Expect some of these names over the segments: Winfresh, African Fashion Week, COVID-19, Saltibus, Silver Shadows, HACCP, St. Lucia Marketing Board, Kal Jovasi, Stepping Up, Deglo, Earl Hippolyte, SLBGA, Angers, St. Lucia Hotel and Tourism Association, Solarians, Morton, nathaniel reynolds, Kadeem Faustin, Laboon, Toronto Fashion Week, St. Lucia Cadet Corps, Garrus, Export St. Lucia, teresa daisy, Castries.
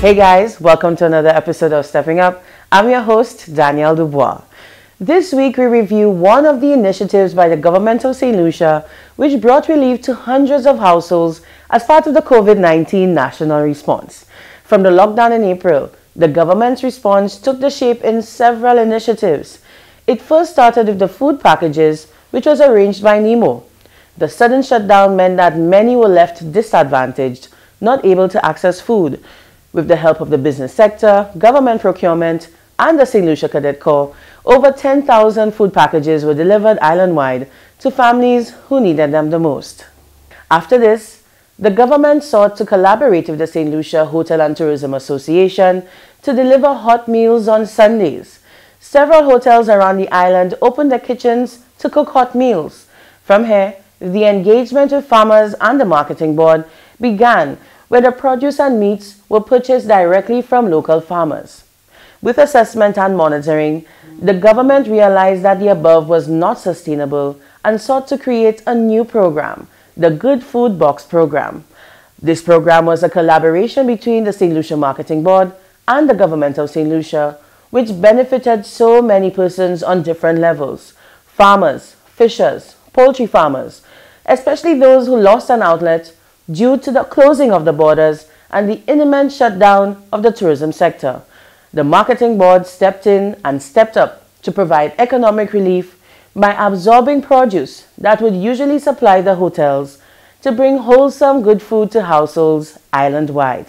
Hey guys, welcome to another episode of Stepping Up. I'm your host, Danielle Dubois. This week we review one of the initiatives by the government of St. Lucia which brought relief to hundreds of households as part of the COVID-19 national response. From the lockdown in April, the government's response took the shape in several initiatives. It first started with the food packages, which was arranged by NEMO. The sudden shutdown meant that many were left disadvantaged, not able to access food. With the help of the business sector, government procurement, and the St. Lucia Cadet Corps, over 10,000 food packages were delivered island-wide to families who needed them the most. After this, the government sought to collaborate with the St. Lucia Hotel and Tourism Association to deliver hot meals on Sundays. Several hotels around the island opened their kitchens to cook hot meals. From here, the engagement with farmers and the marketing board began, where the produce and meats were purchased directly from local farmers. With assessment and monitoring, the government realized that the above was not sustainable and sought to create a new program, the Good Food Box Program. This program was a collaboration between the St. Lucia Marketing Board and the government of St. Lucia, which benefited so many persons on different levels: farmers, fishers, poultry farmers, especially those who lost an outlet due to the closing of the borders and the imminent shutdown of the tourism sector. The marketing board stepped in and stepped up to provide economic relief by absorbing produce that would usually supply the hotels to bring wholesome good food to households island-wide.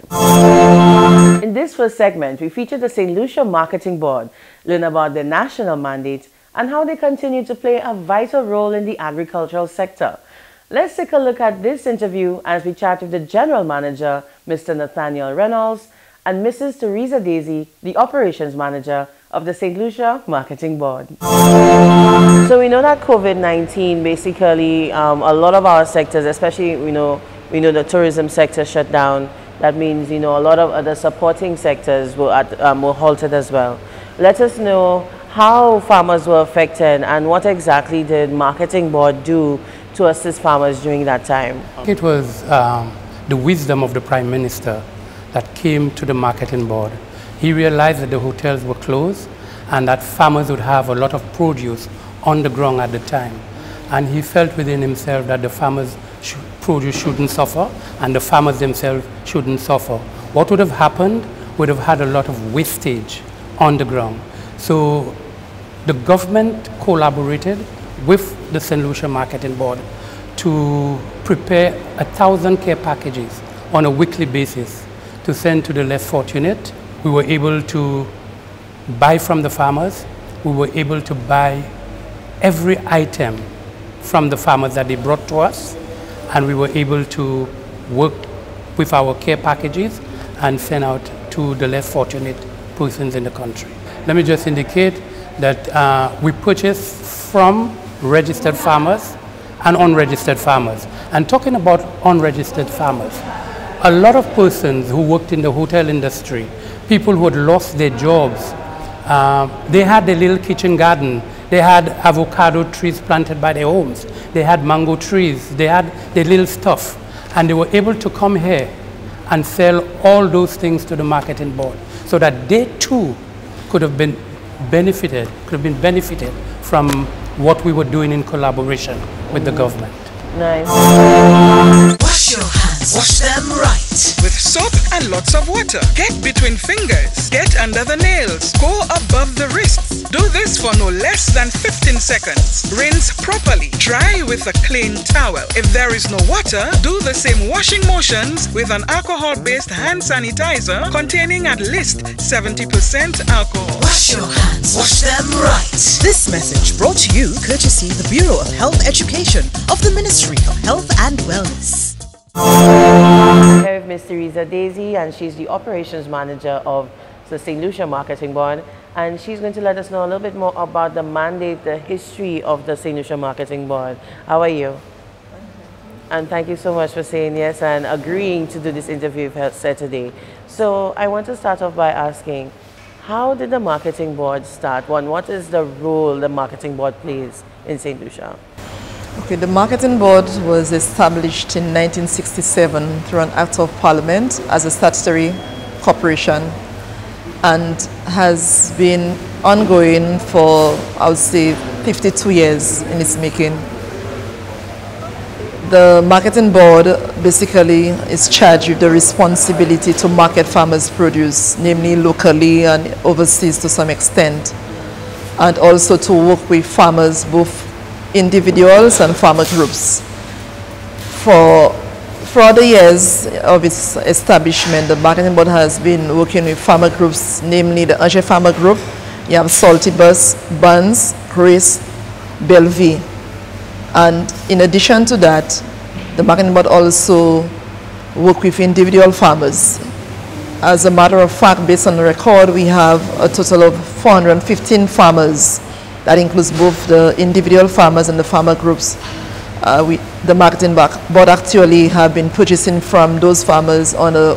In this first segment, we featured the St. Lucia Marketing Board, learn about their national mandate and how they continue to play a vital role in the agricultural sector. Let's take a look at this interview as we chat with the General Manager, Mr. Nathaniel Reynolds, and Mrs. Teresa Daisy, the Operations Manager of the St. Lucia Marketing Board. So we know that COVID-19, basically, a lot of our sectors, especially, we know the tourism sector shut down. That means, a lot of other supporting sectors were halted as well. Let us know how farmers were affected and what exactly did Marketing Board do to assist farmers during that time? It was the wisdom of the Prime Minister that came to the Marketing Board. He realized that the hotels were closed and that farmers would have a lot of produce on the ground at the time. And he felt within himself that the farmers' produce shouldn't suffer and the farmers themselves shouldn't suffer. What would have happened would have had a lot of wastage on the ground. So the government collaborated with the St. Lucia Marketing Board to prepare 1,000 care packages on a weekly basis to send to the less fortunate. We were able to buy from the farmers. We were able to buy every item from the farmers that they brought to us, and we were able to work with our care packages and send out to the less fortunate persons in the country. Let me just indicate that we purchased from registered farmers and unregistered farmers. And talking about unregistered farmers, a lot of persons who worked in the hotel industry, people who had lost their jobs, they had their little kitchen garden, they had avocado trees planted by their homes, they had mango trees, they had their little stuff, and they were able to come here and sell all those things to the Marketing Board so that they too could have been benefited, from what we were doing in collaboration with the government. Nice. Wash your hands. Wash them right. With soap and lots of water. Get between fingers. Get under the nails. Go above the wrists. Do this for no less than 15 seconds. Rinse properly. Dry with a clean towel. If there is no water, do the same washing motions with an alcohol-based hand sanitizer containing at least 70% alcohol. Wash your hands. Wash them right. This message brought to you courtesy the Bureau of Health Education of the Ministry of Health and Wellness. I'm here with Ms. Teresa Daisy, and she's the Operations Manager of the St. Lucia Marketing Board, and she's going to let us know a little bit more about the mandate, the history of the St. Lucia Marketing Board. How are you? And thank you so much for saying yes and agreeing to do this interview with us today. So I want to start off by asking, how did the Marketing Board start? One, what is the role the Marketing Board plays in St. Lucia? Okay, the Marketing Board was established in 1967 through an Act of Parliament as a statutory Corporation and has been ongoing for, I would say, 52 years in its making. The marketing board basically is charged with the responsibility to market farmers' produce, namely locally and overseas to some extent, and also to work with farmers, both individuals and farmer groups. For the years of its establishment, the marketing board has been working with farmer groups, namely the Angers Farmer Group. You have Saltibus, Buns, Grace, Bellevue. And in addition to that, the marketing board also works with individual farmers. As a matter of fact, based on the record, we have a total of 415 farmers. That includes both the individual farmers and the farmer groups. The marketing board actually have been purchasing from those farmers on a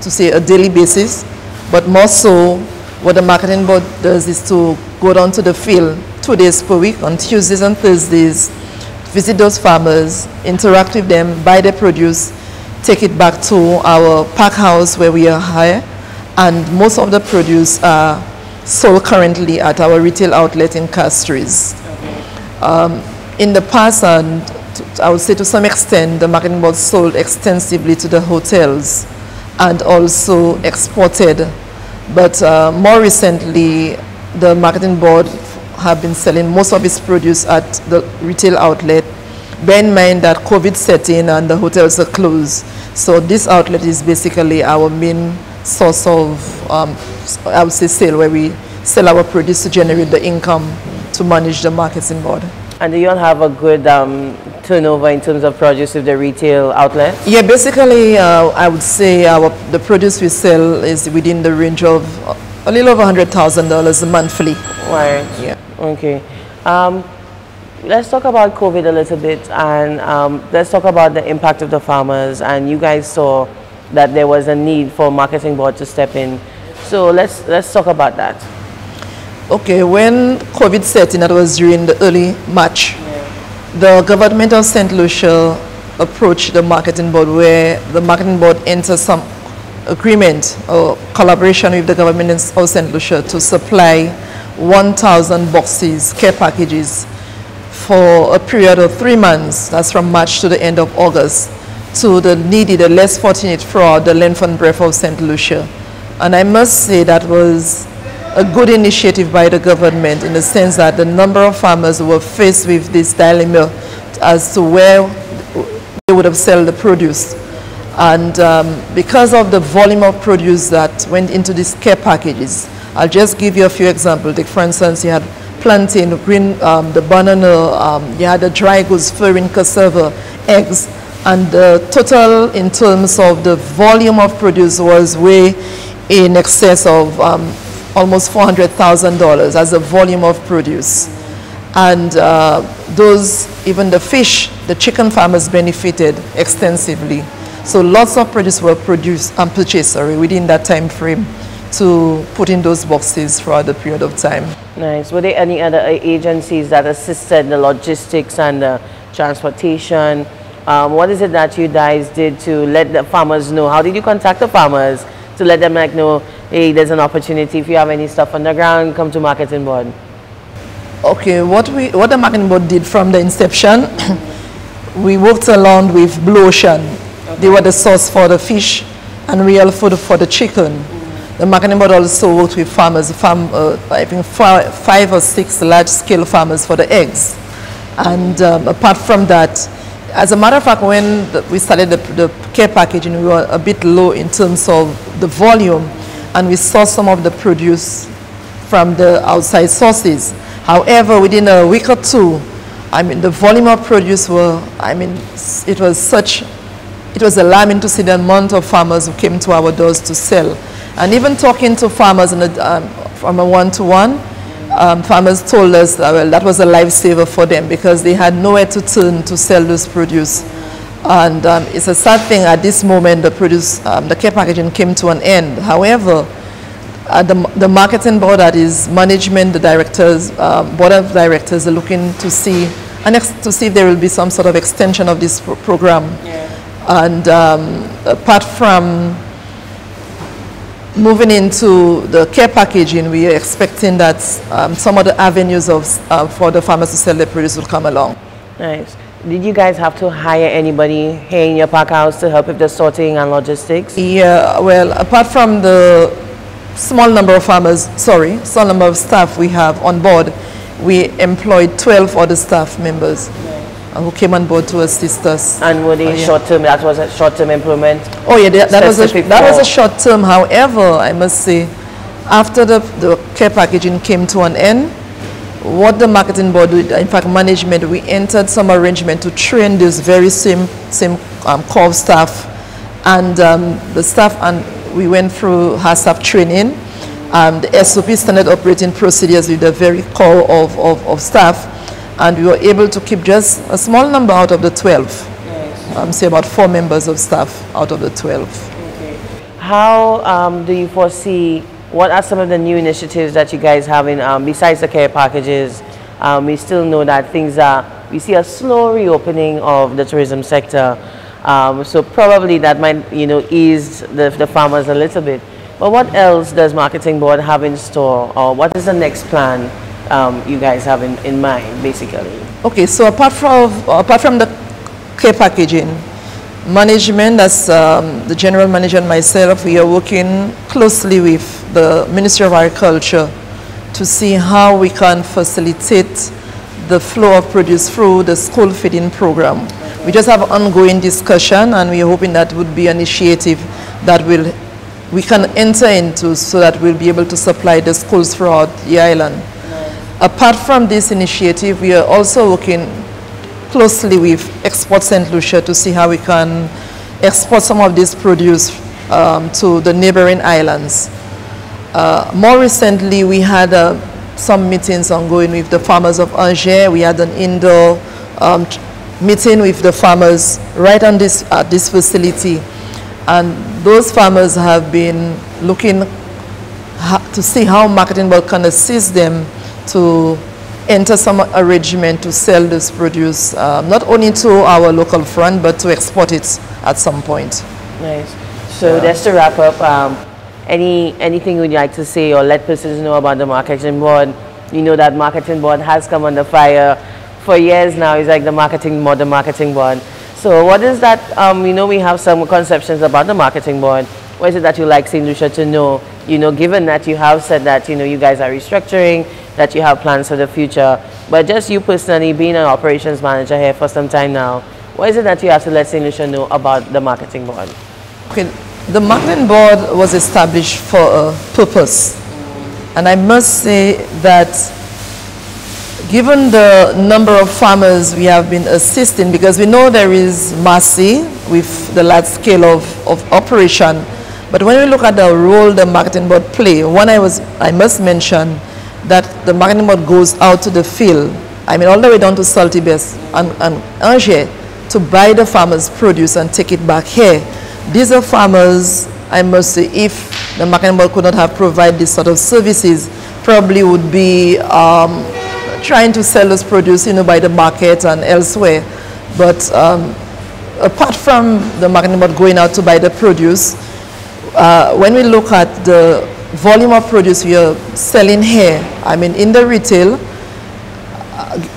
daily basis. But more so, what the marketing board does is to go down to the field 2 days per week, on Tuesdays and Thursdays, visit those farmers, interact with them, buy their produce, take it back to our pack house where we are here, and most of the produce are sold currently at our retail outlet in Castries. In the past, and I would say to some extent, the marketing board sold extensively to the hotels and also exported, but more recently, the marketing board have been selling most of its produce at the retail outlet. Bear in mind that COVID set in and the hotels are closed. So this outlet is basically our main source of, I would say, sale, where we sell our produce to generate the income to manage the marketing board. And do you all have a good turnover in terms of produce with the retail outlet? Yeah, basically, I would say the produce we sell is within the range of a little over $100,000 monthly. Right. Yeah. Okay. Let's talk about COVID a little bit, and let's talk about the impact of the farmers. And you guys saw that there was a need for marketing board to step in. So let's talk about that. Okay, when COVID set in, that was during the early March, yeah, the government of St. Lucia approached the marketing board, where the marketing board entered some agreement or collaboration with the government of St. Lucia to supply 1,000 boxes, care packages, for a period of 3 months, that's from March to the end of August, to the needy, the less fortunate throughout the length and breadth of St. Lucia. And I must say that was a good initiative by the government, in the sense that the number of farmers were faced with this dilemma as to where they would have sold the produce. And because of the volume of produce that went into these care packages, I'll just give you a few examples. Like, for instance, you had plantain, green, the banana, you had the dry goods, furring, cassava, eggs, and the total in terms of the volume of produce was way in excess of almost $400,000 as a volume of produce. And even the fish, the chicken farmers benefited extensively. So lots of produce were produced and purchased within that time frame to put in those boxes throughout the period of time. Nice. Were there any other agencies that assisted the logistics and the transportation? What is it that you guys did to let the farmers know? How did you contact the farmers to let them know, hey, there's an opportunity? If you have any stuff on the ground, come to marketing board. Okay, what the marketing board did from the inception, we worked along with Blue Ocean. They were the source for the fish and real food for the chicken. Mm-hmm. The marketing board also worked with farmers, I think five or six large-scale farmers for the eggs. And apart from that, as a matter of fact, when we started the care packaging, we were a bit low in terms of the volume, and we saw some of the produce from the outside sources. However, within a week or two, I mean, the volume of produce it was alarming to see the amount of farmers who came to our doors to sell. And even talking to farmers from a one-to-one, farmers told us that, well, that was a lifesaver for them because they had nowhere to turn to sell those produce. And it's a sad thing at this moment the produce, the care packaging came to an end. However, the marketing board, that is management, the directors, board of directors are looking to see, if there will be some sort of extension of this program. Yeah. And apart from Moving into the care packaging, we are expecting that some of the avenues of, for the farmers to sell their produce will come along. Nice. Did you guys have to hire anybody here in your pack house to help with the sorting and logistics? Yeah, well, apart from the small number of farmers, small number of staff we have on board, we employed 12 other staff members. Who came on board to assist us. And were they short-term? That was a short-term employment? Oh yeah, that was a short-term. However, I must say, after the care packaging came to an end, what the marketing board did, in fact management, we entered some arrangement to train this very same core staff. And the staff, and we went through HACCP training, the SOP standard operating procedures with the very core of staff. And we were able to keep just a small number out of the 12. Nice. Say about 4 members of staff out of the 12. Okay. How do you foresee, what are some of the new initiatives that you guys have in, besides the care packages? We still know that things are, we see a slow reopening of the tourism sector. So probably that might, you know, ease the farmers a little bit. But what else does Marketing Board have in store? Or what is the next plan? You guys have in mind, basically. Okay, so apart from the care packaging, management, as the general manager and myself, we are working closely with the Ministry of Agriculture to see how we can facilitate the flow of produce through the school feeding program. Okay. We just have ongoing discussion, and we are hoping that would be an initiative that we can enter into so that we'll be able to supply the schools throughout the island. Apart from this initiative, we are also working closely with Export St. Lucia to see how we can export some of this produce to the neighboring islands. More recently, we had some meetings ongoing with the farmers of Angers. We had an indoor meeting with the farmers right on this, at this facility. And those farmers have been looking to see how Marketing Board can assist them to enter some arrangement to sell this produce, not only to our local front, but to export it at some point. Nice. So just to wrap up, anything you'd like to say or let persons know about the Marketing Board? You know that Marketing Board has come under fire for years now. It's like the Marketing Board, the Marketing Board. So what is that, you know, we have some conceptions about the Marketing Board. What is it that you like St. Lucia to know, you know, given that you have said that, you know, you guys are restructuring, that you have plans for the future, but just you personally being an operations manager here for some time now, what is it that you have to let St. Lucia know about the Marketing Board? Okay, the Marketing Board was established for a purpose, and I must say that given the number of farmers we have been assisting, because we know there is mercy with the large scale of operation, but when we look at the role the Marketing Board play, I must mention that the Marketing Board goes out to the field, I mean all the way down to Saltibus and Angers to buy the farmers' produce and take it back here. These are farmers, I must say, if the Marketing Board could not have provided this sort of services, probably would be trying to sell this produce, you know, by the market and elsewhere. But apart from the Marketing Board going out to buy the produce, when we look at the volume of produce we are selling here, I mean in the retail,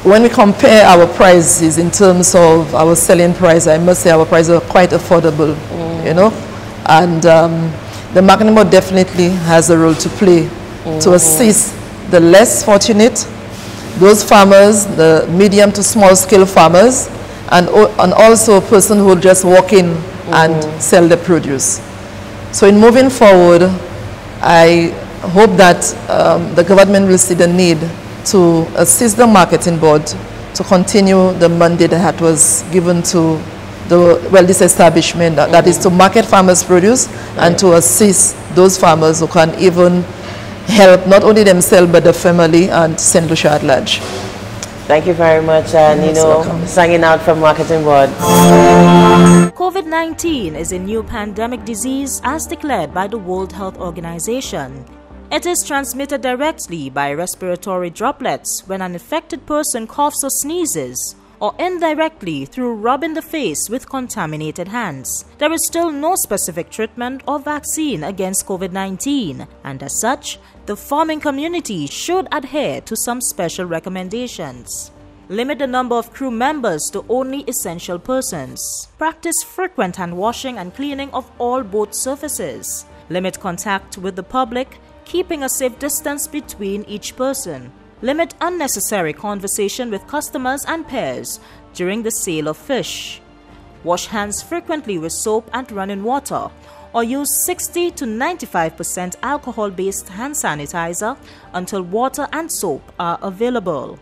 when we compare our prices in terms of our selling price, I must say our prices are quite affordable, you know, and the Marketing Board definitely has a role to play to assist the less fortunate, those farmers, the medium to small scale farmers, and also a person who will just walk in and sell the produce. So in moving forward, I hope that the government will see the need to assist the Marketing Board to continue the mandate that was given to this establishment, that is to market farmers' produce and to assist those farmers who can even help not only themselves but the family and St. Lucia at large. Thank you very much, and you know, signing out from Marketing Board. COVID-19 is a new pandemic disease as declared by the World Health Organization. It is transmitted directly by respiratory droplets when an infected person coughs or sneezes, or indirectly through rubbing the face with contaminated hands. There is still no specific treatment or vaccine against COVID-19, and as such, the farming community should adhere to some special recommendations. Limit the number of crew members to only essential persons. Practice frequent hand washing and cleaning of all boat surfaces. Limit contact with the public, keeping a safe distance between each person. Limit unnecessary conversation with customers and peers during the sale of fish. Wash hands frequently with soap and running water, or use 60 to 95% alcohol-based hand sanitizer until water and soap are available.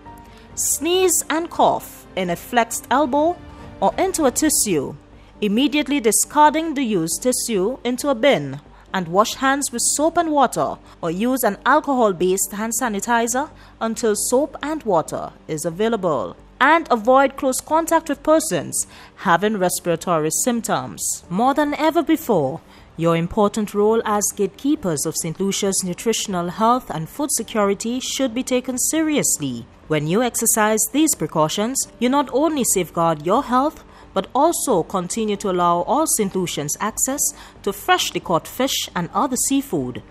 Sneeze and cough in a flexed elbow or into a tissue, immediately discarding the used tissue into a bin, and wash hands with soap and water or use an alcohol-based hand sanitizer until soap and water is available. And avoid close contact with persons having respiratory symptoms. More than ever before, your important role as gatekeepers of St. Lucia's nutritional health and food security should be taken seriously. When you exercise these precautions, you not only safeguard your health, but also continue to allow all St. Lucians access to freshly caught fish and other seafood.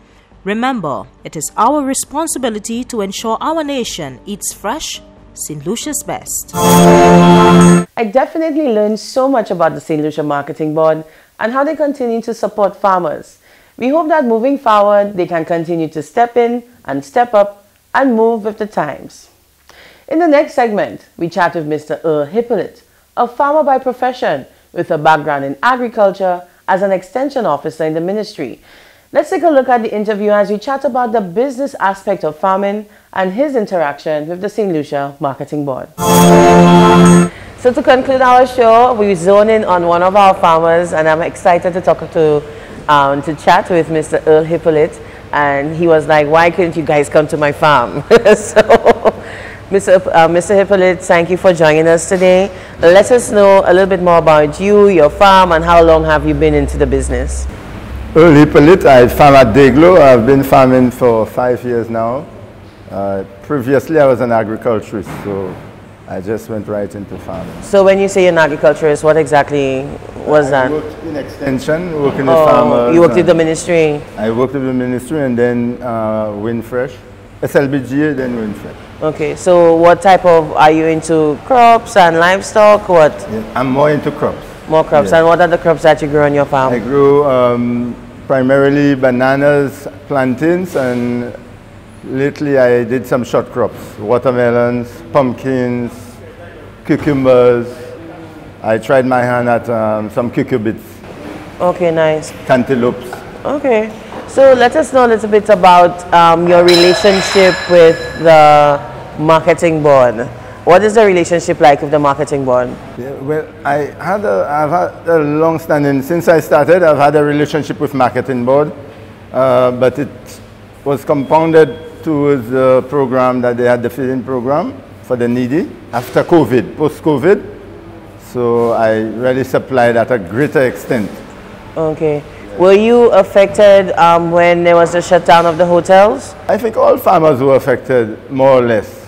Remember, it is our responsibility to ensure our nation eats fresh, St. Lucia's best. I definitely learned so much about the St. Lucia Marketing Board and how they continue to support farmers. We hope that moving forward, they can continue to step in and step up and move with the times. In the next segment, we chat with Mr. Earl Hippolyte, a farmer by profession with a background in agriculture as an extension officer in the ministry. Let's take a look at the interview as we chat about the business aspect of farming and his interaction with the St. Lucia Marketing Board. So to conclude our show, we zone in on one of our farmers, and I'm excited to chat with Mr. Earl Hippolyte. And he was like, "Why couldn't you guys come to my farm?" So, Mr. Hippolyte, thank you for joining us today. Let us know a little bit more about you, your farm, and how long have you been into the business? Earl Hippolyte, I farm at Deglo. I've been farming for 5 years now. Previously, I was an agriculturist, so I just went right into farming. So when you say you're an agriculturist, what exactly was that? I worked in extension, working with farmers. You worked with the ministry? I worked with the ministry and then Winfresh, SLBGA, then Winfresh. Okay, so what type of, are you into crops and livestock, what? Yeah, I'm more into crops. More crops, yeah. And what are the crops that you grow on your farm? I grew primarily bananas, plantains, and lately I did some short crops, watermelons, pumpkins, cucumbers. I tried my hand at some cucurbits. Okay, nice. Cantaloupes. Okay, so let us know a little bit about your relationship with the marketing board. What is the relationship like with the marketing board? Yeah, well, I've had a long-standing, since I started, I've had a relationship with marketing board, but it was compounded towards the program that they had, the feeding program for the needy after COVID, post-COVID. So I really supplied at a greater extent. Okay. Were you affected when there was the shutdown of the hotels? I think all farmers were affected, more or less.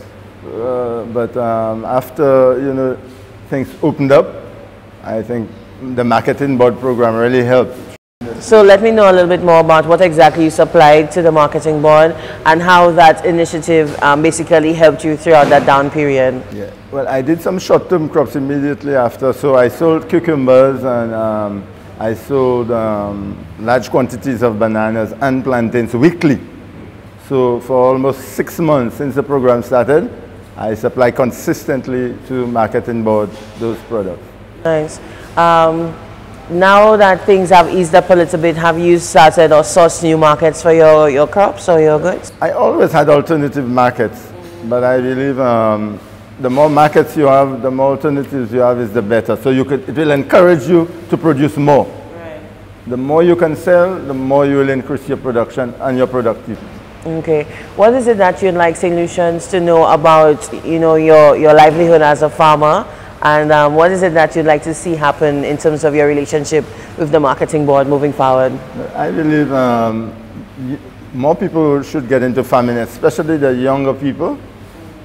But after, you know, things opened up, I think the marketing board program really helped. So let me know a little bit more about what exactly you supplied to the marketing board and how that initiative basically helped you throughout that down period. Yeah. Well, I did some short-term crops immediately after, so I sold cucumbers and I sold large quantities of bananas and plantains weekly. So for almost 6 months since the program started, I supply consistently to marketing board those products. Nice. Now that things have eased up a little bit, have you started or sourced new markets for your crops or your goods? I always had alternative markets, but I believe the more markets you have, the more alternatives you have is the better. So it will encourage you to produce more. Right. The more you can sell, the more you will increase your production and your productivity. Okay. What is it that you'd like St. Lucians to know about, you know, your livelihood as a farmer? And what is it that you'd like to see happen in terms of your relationship with the marketing board moving forward? I believe more people should get into farming, especially the younger people.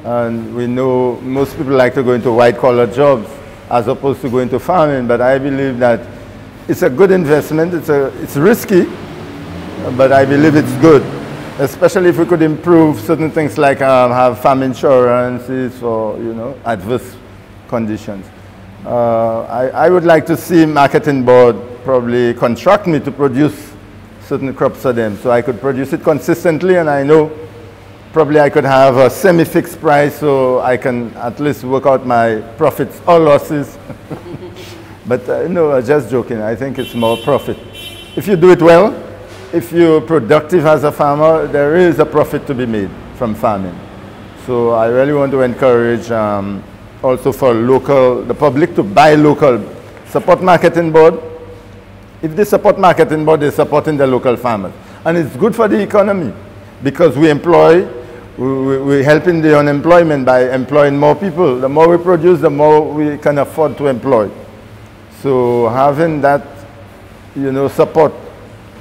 And we know most people like to go into white-collar jobs as opposed to going to farming, but I believe that it's a good investment. It's risky, but I believe it's good, especially if we could improve certain things like have farm insurances or, you know, adverse conditions. I would like to see marketing board probably contract me to produce certain crops for them, so I could produce it consistently, and I know probably I could have a semi-fixed price, so I can at least work out my profits or losses. But no, I'm just joking. I think it's more profit. If you do it well, if you're productive as a farmer, there is a profit to be made from farming. So I really want to encourage also for local, the public to buy local, support marketing board. If they support marketing board, they're supporting the local farmers. And it's good for the economy, because we employ, we're helping the unemployment by employing more people. The more we produce, the more we can afford to employ. So having that, you know, support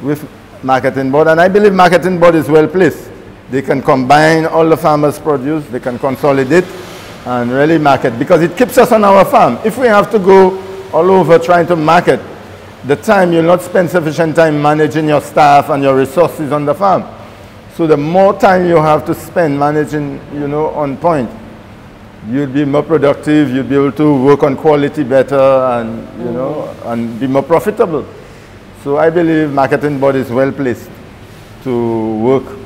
with marketing board, and I believe marketing board is well placed. They can combine all the farmers' produce, they can consolidate and really market, because it keeps us on our farm. If we have to go all over trying to market, the time, you'll not spend sufficient time managing your staff and your resources on the farm. So the more time you have to spend managing, you know, on point, you'll be more productive, you'll be able to work on quality better and, you know, and be more profitable. So I believe marketing board is well placed to work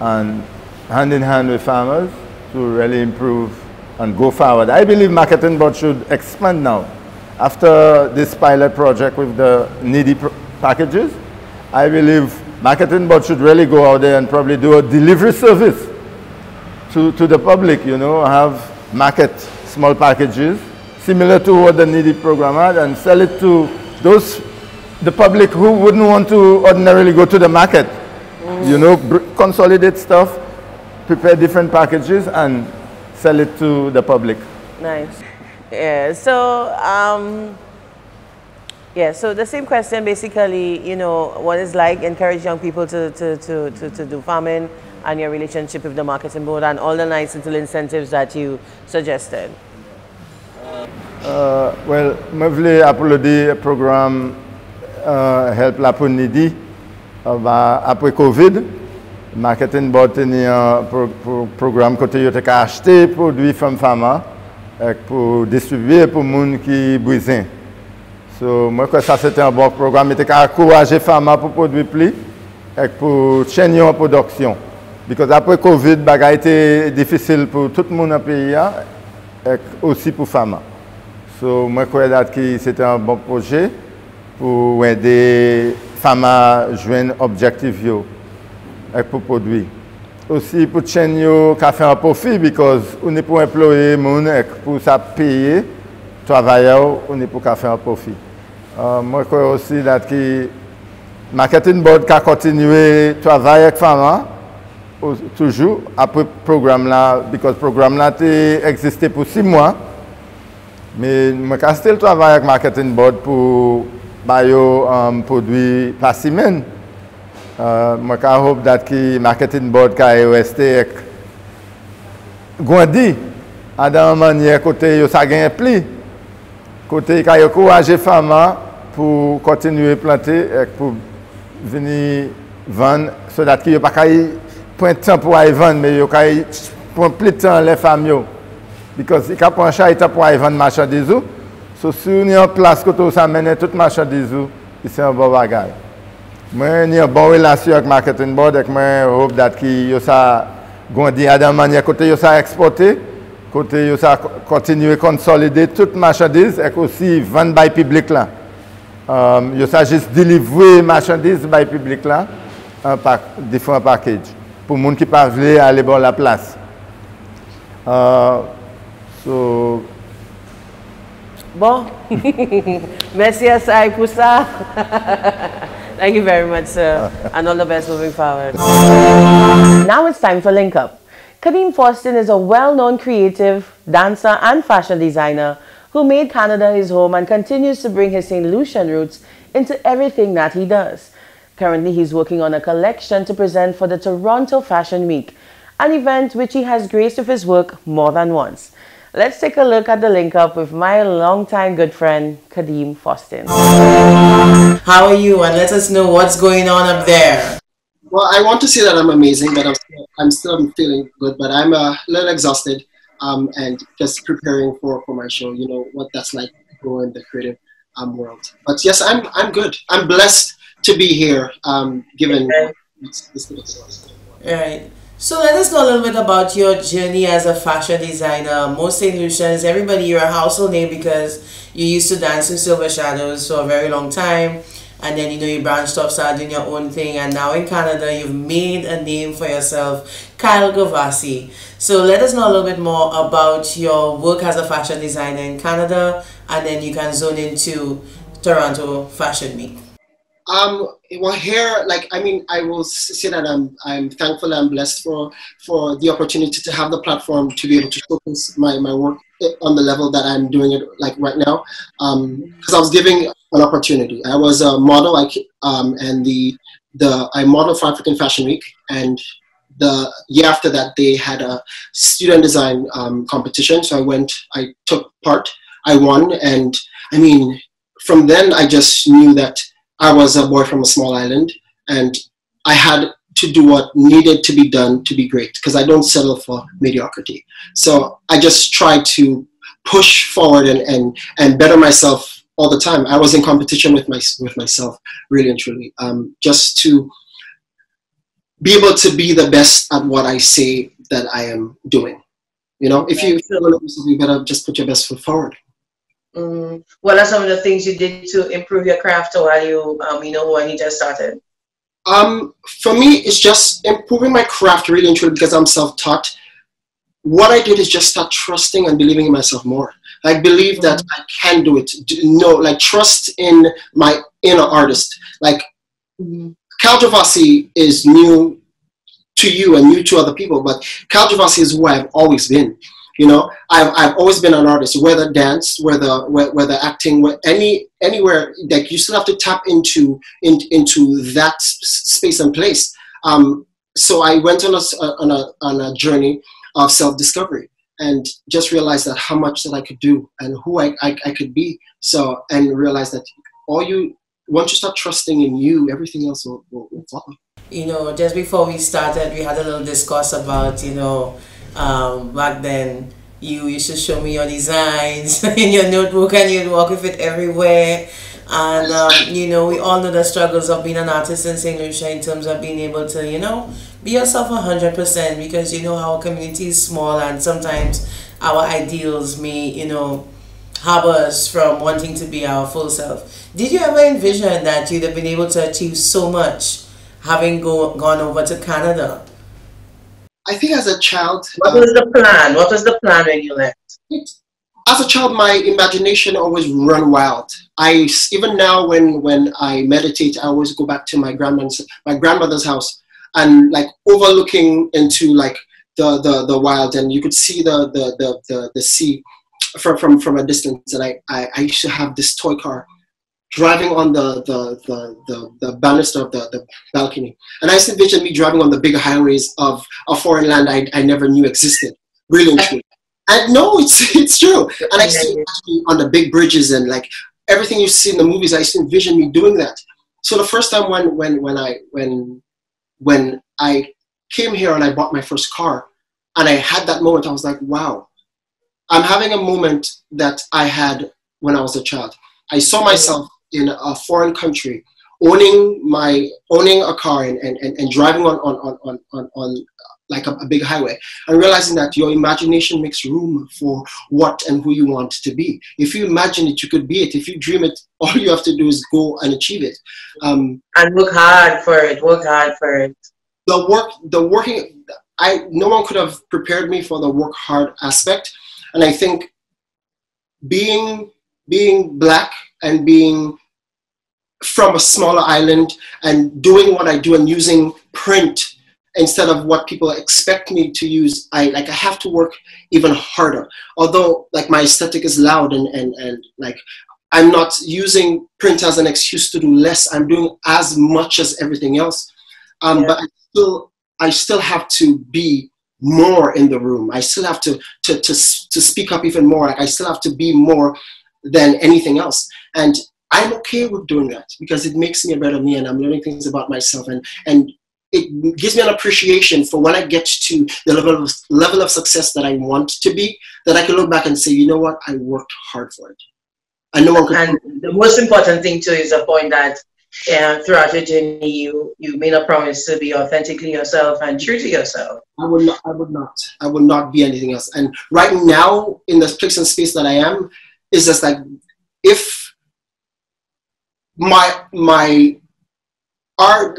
and hand in hand with farmers to really improve and go forward. I believe marketing board should expand now. After this pilot project with the needy packages, I believe marketing board should really go out there and probably do a delivery service to the public, you know, have market small packages similar to what the needy program had and sell it to those, the public who wouldn't want to ordinarily go to the market. You know, consolidate stuff, prepare different packages and sell it to the public. Nice. Yeah, so yeah, so the same question basically, you know, what it's like encourage young people to do farming and your relationship with the marketing board and all the nice little incentives that you suggested. Well, Mavli Apolodi program help Lapoon Nidi après COVID. Marketing board tenu programme côté yo tek acheter produit from farmer pour distribuer pour monde qui besoin. So, moi, que ça c'était un bon programme, mais à encourager farmers pour produire plus et pour changer la production. Because après COVID, bagay était difficile pour tout le monde en pays et aussi pour farmers. So, moi, que date qui c'était un bon projet pour aider farmers à joindre objectif yo et pour produire. Aussi pour changer yo qu'a faire un profit, because on est pour employer monde et pour ça payer travailleurs, on est pour faire un profit. Moi, je crois aussi que le marketing board qui a continué à travailler avec Fama, toujours, après le programme là, parce que le programme là existait pour 6 mois. Mais moi, je still travaille avec le marketing board pour bio produits par semaine. Moi, je hope que le marketing board qui a resté grandi, à la manière côté yo ça gagne plus. Côté qui a encouragé les femmes pour continuer à planter et pour venir vendre, so that qu'ils n'ont pas de temps pour vendre, mais ils ont plus de temps les femmes. Parce qu'ils ont un temps pour vendre les marchandises. Donc si on a une place où on amène toutes les marchandises, c'est un bon bagage. Moi, j'ai une bonne relation avec le marketing board et j'espère qu'ils vont dire de manière côté ils ça exporter. Côté yo ça continuer à consolider toute marchandise et aussi vendre by public là. Yo ça juste délivrer marchandise by public là par différents packages pour monde qui pas veut aller bon la place. So bon. Merci à ça pour ça. Thank you very much, sir, and all the best moving forward. Now it's time for Link Up. Kadeem Faustin is a well-known creative, dancer and fashion designer who made Canada his home and continues to bring his St. Lucian roots into everything that he does. Currently, he's working on a collection to present for the Toronto Fashion Week an event which he has graced with his work more than once. Let's take a look at the link up with my longtime good friend, Kadeem Faustin. How are you? And let us know what's going on up there. Well, I want to say that I'm amazing, that I'm still feeling good, but I'm a little exhausted and just preparing for my show. You know what that's like in the creative world. But yes, I'm good. I'm blessed to be here, given this. Right. So let us know a little bit about your journey as a fashion designer. Most St. Lucians, everybody, you're a household name because you used to dance in Silver Shadows for a very long time. And then, you know, you branched off, started doing your own thing. And now in Canada, you've made a name for yourself, Kal Jovasi. So let us know a little bit more about your work as a fashion designer in Canada. And then you can zone into Toronto Fashion Week. Well, here, like, I mean, I will say that I'm thankful and blessed for the opportunity to have the platform to be able to focus my work on the level that I'm doing it, like, right now. Because I was giving an opportunity. I was a model, and I modeled for African Fashion Week, and the year after that, they had a student design competition, so I took part, I won, and, I mean, from then, I just knew that I was a boy from a small island, and I had to do what needed to be done to be great, because I don't settle for mediocrity. So I just tried to push forward and better myself all the time. I was in competition with myself, really and truly, just to be able to be the best at what I say that I am doing. You know, if you feel like yourself, you better just put your best foot forward. What are some of the things you did to improve your craft while you, when you just started? For me, it's just improving my craft, really and truly, because I'm self-taught. What I did is just start trusting and believing in myself more. Like, believe that I can do it. Trust in my inner artist. Like, Kal Jovasi is new to you and new to other people, but Kal Jovasi is who I've always been. You know, I've always been an artist, whether dance, whether acting, anywhere. Like, you still have to tap into that space and place. So I went on a journey of self-discovery and just realized that how much that I could do and who I could be. So, and realized that once you start trusting in you, everything else will follow. You know, just before we started, we had a little discourse about, you know, back then you used to show me your designs in your notebook and you'd walk with it everywhere, and we all know the struggles of being an artist in St. Lucia in terms of being able to be yourself 100%, because our community is small and sometimes our ideals may harbor us from wanting to be our full self. Did you ever envision that you'd have been able to achieve so much having gone over to Canada? I think as a child... What was the plan? What was the plan when you left? As a child, my imagination always run wild. Even now when I meditate, I always go back to my grandmother's house and, like, overlooking into, like, the wild, and you could see the sea from a distance. And I used to have this toy car driving on the banister of the balcony. And I used to envision me driving on the big highways of a foreign land I never knew existed, really true. And no, it's true. And I used to imagine on the big bridges and, like, everything you see in the movies, I used to envision me doing that. So the first time when I came here and I bought my first car and I had that moment, I was like, wow, I'm having a moment that I had when I was a child. I saw myself in a foreign country, owning a car and driving on like a big highway, and realizing that your imagination makes room for what and who you want to be. If you imagine it, you could be it. If you dream it, all you have to do is go and achieve it. And work hard for it. Work hard for it. No one could have prepared me for the work hard aspect, and I think being black and being from a smaller island and doing what I do and using print instead of what people expect me to use, I have to work even harder. Although, like, my aesthetic is loud and like, I'm not using print as an excuse to do less. I'm doing as much as everything else. But I still have to be more in the room. I still have to speak up even more. I still have to be more than anything else. And I'm okay with doing that because it makes me a better me, and I'm learning things about myself, and it gives me an appreciation for when I get to the level of success that I want to be, that I can look back and say, you know what, I worked hard for it. And no one could. And the most important thing too is the point that throughout your journey, you made a promise to be authentically yourself and true to yourself. I would not be anything else. And right now, in the place and space that I am, it's just like, if my art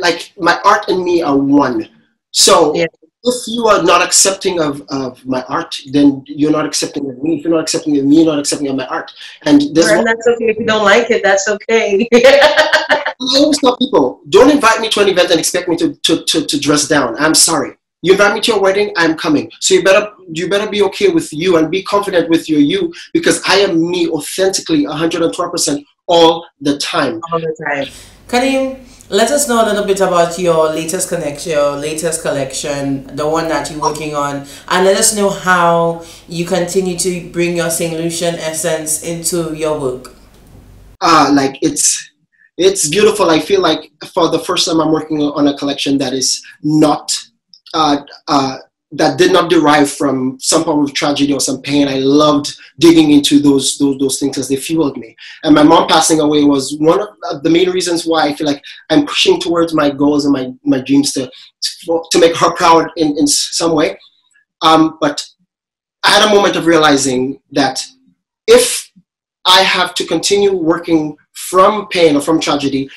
and me are one. So yeah. If you are not accepting of my art, then you're not accepting of me. If you're not accepting of me, you're not accepting of my art. And that's okay. If you don't like it, that's okay. I always tell people, don't invite me to an event and expect me to dress down. I'm sorry. You invite me to your wedding, I'm coming. So you better be okay with you and be confident with your you, because I am me authentically 112% all the time. All the time. Kadeem, let us know a little bit about your latest connection, your latest collection, the one that you're working on, and let us know how you continue to bring your St. Lucian essence into your work. Like it's beautiful. I feel like for the first time I'm working on a collection that is not that did not derive from some form of tragedy or some pain. I loved digging into those things as they fueled me. And my mom passing away was one of the main reasons why I feel like I'm pushing towards my goals and my dreams to make her proud in some way. But I had a moment of realizing that if I have to continue working from pain or from tragedy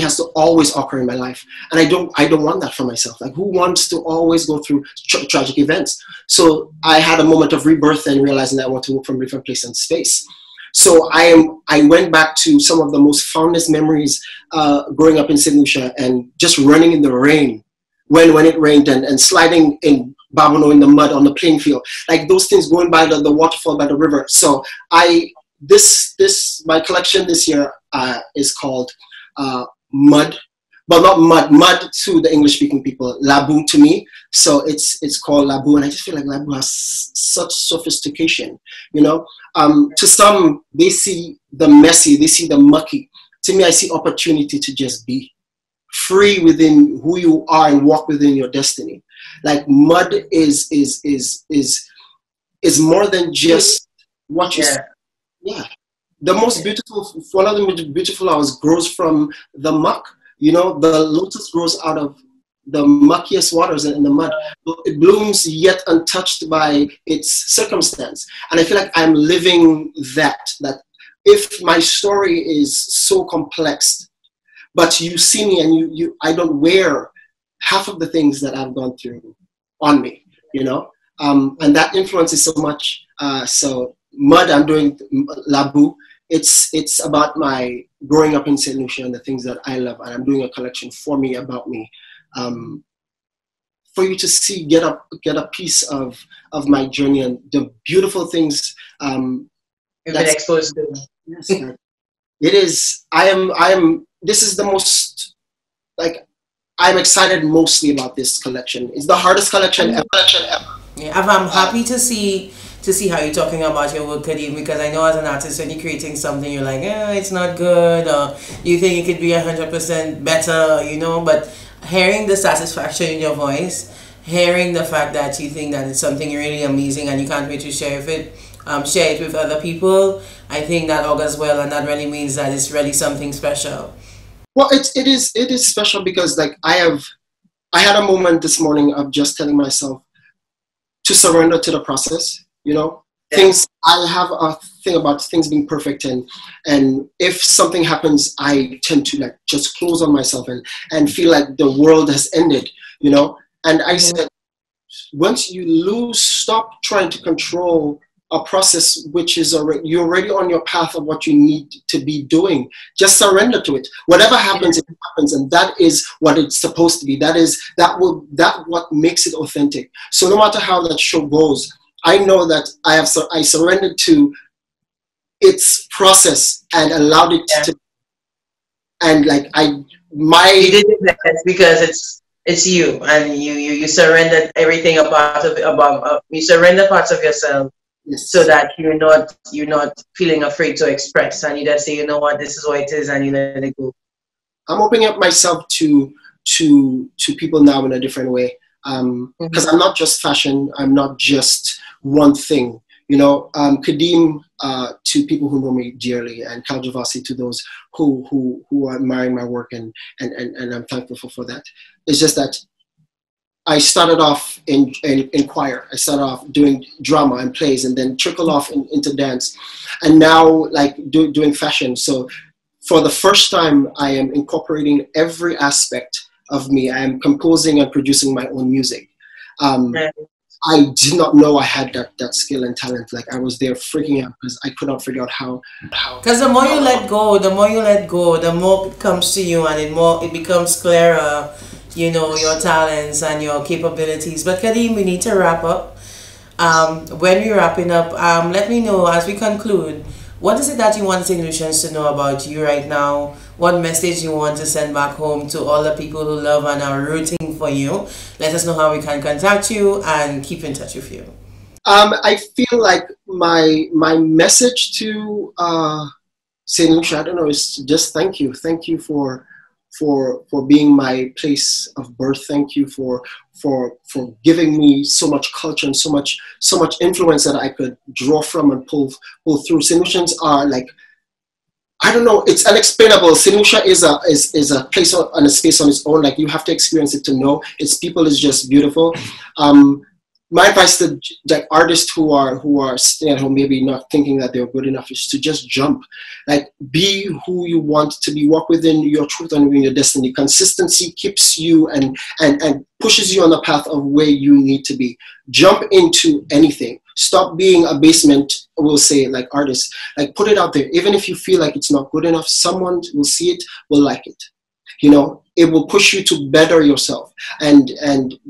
has to always occur in my life, and I don't want that for myself. Like, who wants to always go through tragic events? So I had a moment of rebirth and realizing that I want to work from a different place and space. So I went back to some of the most fondest memories growing up in St. Lucia, and just running in the rain when it rained, and sliding in Babono in the mud on the playing field, like those things, going by the waterfall by the river. So my collection this year is called Mud, but not mud to the English speaking people, Laboon to me. So it's called Laboon, and I just feel like Laboon has such sophistication, you know. To some, they see the messy, they see the mucky. To me, I see opportunity to just be free within who you are and walk within your destiny. Like, Mud is more than just what you see. Yeah, the most beautiful, one of the most beautiful flowers grows from the muck. You know, the lotus grows out of the muckiest waters and in the mud. It blooms yet untouched by its circumstance. And I feel like I'm living that if my story is so complex, but you see me and I don't wear half of the things that I've gone through on me, you know? And that influences so much, so Mud, I'm doing Labu. It's about my growing up in St. Lucia and the things that I love, and I'm doing a collection for me, about me, for you to see, get a piece of my journey and the beautiful things you've been exposed to. Yes, it is. I am. This is the most, like, I'm excited mostly about this collection. It's the hardest collection ever. Yeah, I'm happy to see how you're talking about your work, Kadeem, because I know as an artist, when you're creating something, you're like, it's not good, or you think it could be 100% better, you know, but hearing the satisfaction in your voice, hearing the fact that you think that it's something really amazing and you can't wait to share it with other people, I think that augurs well, and that really means that it's really something special. Well, it is special, because, like, I had a moment this morning of just telling myself to surrender to the process. You know, things, I have a thing about things being perfect, and if something happens, I tend to, like, just close on myself and feel like the world has ended, you know. And I said, once you stop trying to control a process which is already, you're already on your path of what you need to be doing. Just surrender to it. Whatever happens, it happens, and that is what it's supposed to be. That what makes it authentic. So no matter how that show goes, I know that I surrendered to its process and allowed it to, and, like, you did it best, because it's It's you, and you surrender everything you surrender parts of yourself. Yes. So that you're not feeling afraid to express, and you just say, you know what, this is what it is, and you let it go. I'm opening up myself to people now in a different way, because I'm not just fashion. I'm not just one thing. You know, Kadeem to people who know me dearly, and Kal Jovasi to those who are admiring my work, and I'm thankful for that. It's just that I started off in choir. I started off doing drama and plays, and then trickled off into dance, and now like doing fashion. So for the first time, I am incorporating every aspect of me. I am composing and producing my own music. I did not know I had that skill and talent. Like, I was there freaking out because I could not figure out how. Because the more you let go, the more you let go, the more it comes to you, and it becomes clearer, you know, your talents and your capabilities. But Kadeem, we need to wrap up. When we're wrapping up, let me know, as we conclude, what is it that you want St. Lucians to know about you right now? What message you want to send back home to all the people who love and are rooting for you? Let us know how we can contact you and keep in touch with you. I feel like my message to St. Lucia, I don't know, is just thank you. Thank you for being my place of birth. Thank you for giving me so much culture and so much influence that I could draw from and pull through. St. Lucians are like, I don't know, it's unexplainable. St. Lucia is a place and a space on its own. Like, you have to experience it to know. Its people is just beautiful. My advice to the artists who are staying at home, maybe not thinking that they're good enough, is to just jump. Like, be who you want to be. Walk within your truth and within your destiny. Consistency keeps you and pushes you on the path of where you need to be. Jump into anything. Stop being a basement, we'll say, like artists. Like, put it out there. Even if you feel like it's not good enough, someone will see it, will like it. You know, it will push you to better yourself, and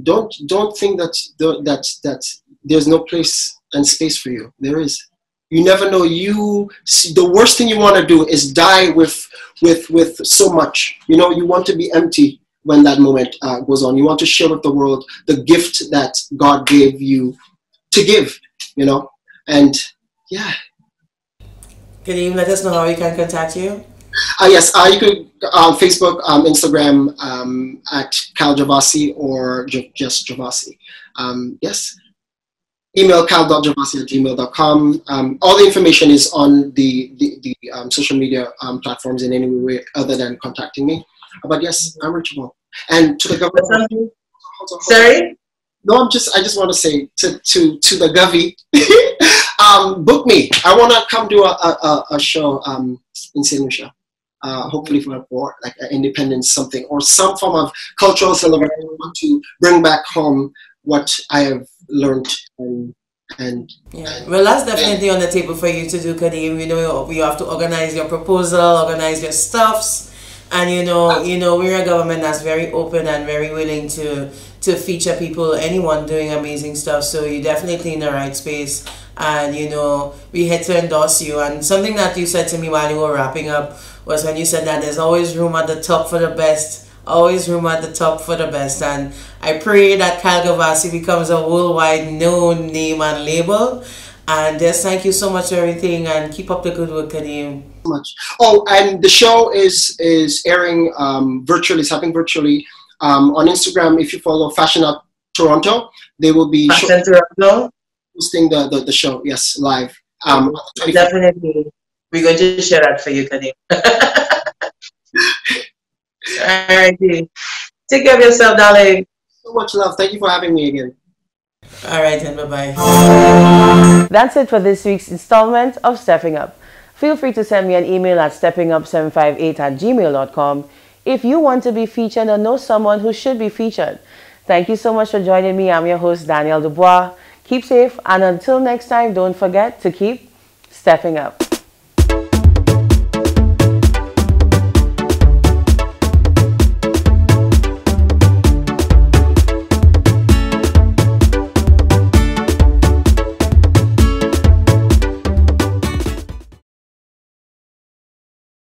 don't think that there's no place and space for you. There is. You never know. You see, the worst thing you want to do is die with so much. You know, you want to be empty when that moment goes on. You want to share with the world the gift that God gave you to give. You know, and yeah. Kadeem, let us know how we can contact you. Yes, you could on Facebook, Instagram, at Kal Jovasi, or just Jovasi. Yes. Email kal.jovasi@gmail.com. All the information is on the social media platforms in any way other than contacting me. But yes, I'm reachable. And to the government. Sorry? No, I just want to say to the Govy, book me. I want to come do a show in St. Lucia. Hopefully for like an independence something, or some form of cultural celebration. I want to bring back home what I have learned. Well, that's definitely on the table for you to do, Kadeem. You know, you have to organize your proposal, organize your stuffs, and you know, we're a government that's very open and very willing to feature people, anyone doing amazing stuff. So you're definitely in the right space. And, you know, we had to endorse you. And something that you said to me while you were wrapping up was when you said that there's always room at the top for the best. Always room at the top for the best. And I pray that Kal Jovasi becomes a worldwide known name and label. And just thank you so much for everything, and keep up the good work, Kadeem. Oh, and the show is airing virtually. It's happening virtually. On Instagram, if you follow Fashion Up Toronto, they will be hosting the show, yes, live. Definitely. We're going to share that for you, Kadeem. All right, dude. Take care of yourself, darling. So much love. Thank you for having me again. All right, then, bye-bye. That's it for this week's installment of Stepping Up. Feel free to send me an email at steppingup758@gmail.com if you want to be featured or know someone who should be featured. Thank you so much for joining me. I'm your host, Danielle Dubois. Keep safe, and until next time, don't forget to keep stepping up.